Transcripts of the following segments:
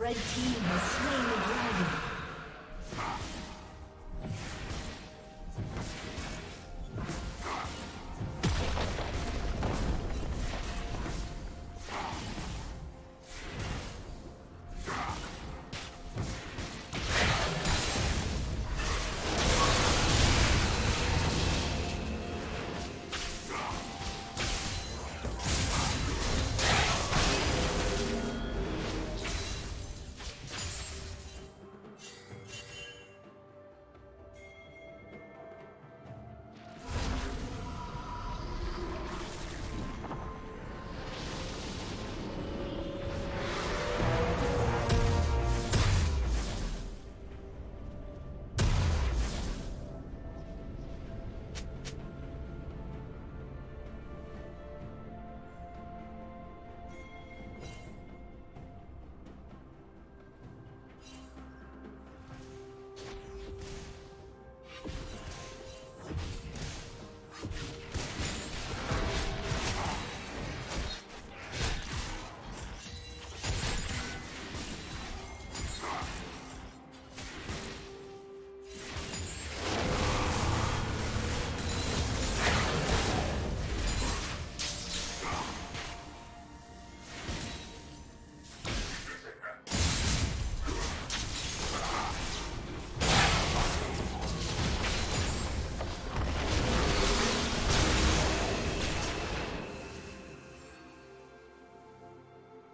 Red team has slain the dragon.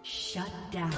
Shut down.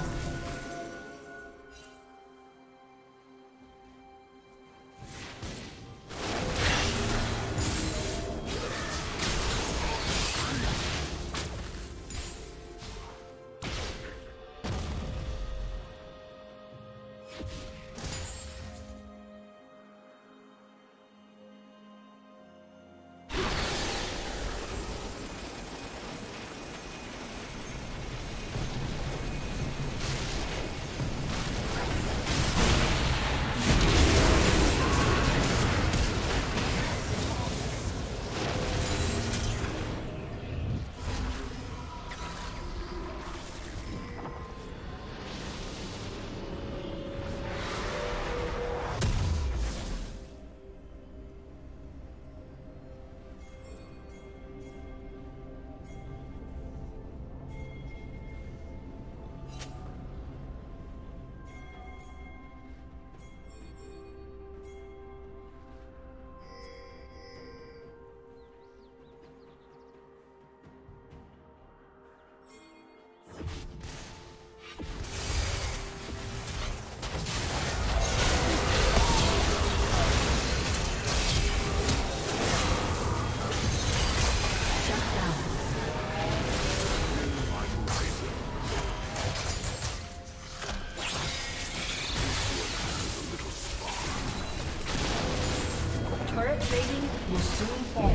Turret plating will soon fall.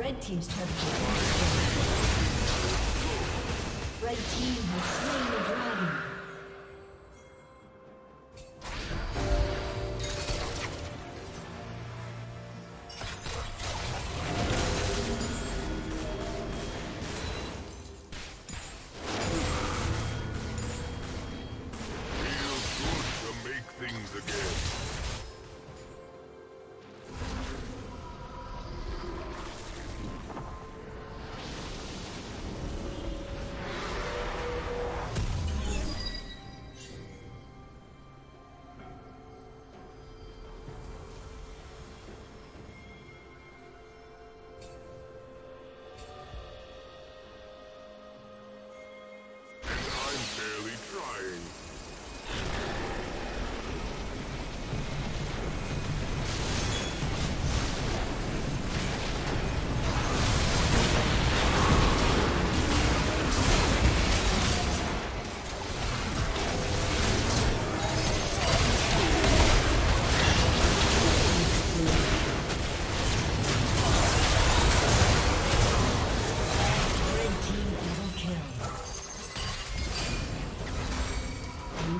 Red team's turret has been destroyed. Red team has slain the dragon.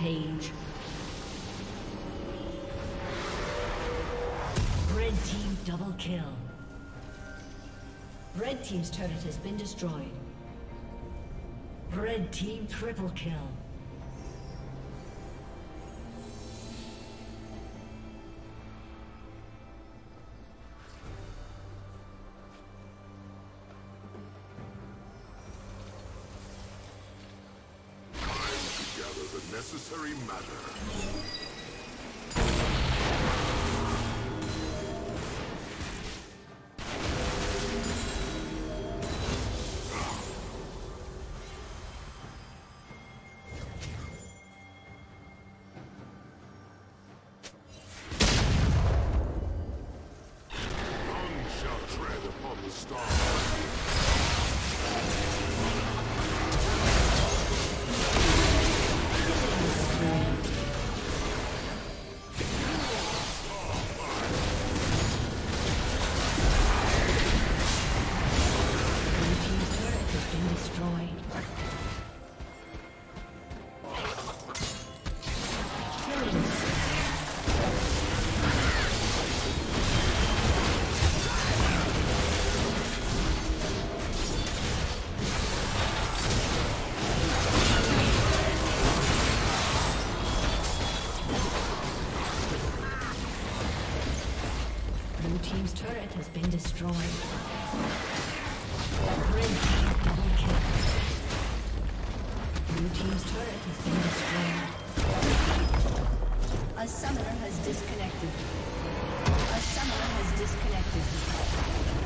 Rampage. Red team double kill. Red team's turret has been destroyed. Red team triple kill. Necessary matter. Destroyed. Red team double kill. Blue team's turret has been destroyed. A summoner has disconnected. A summoner has disconnected.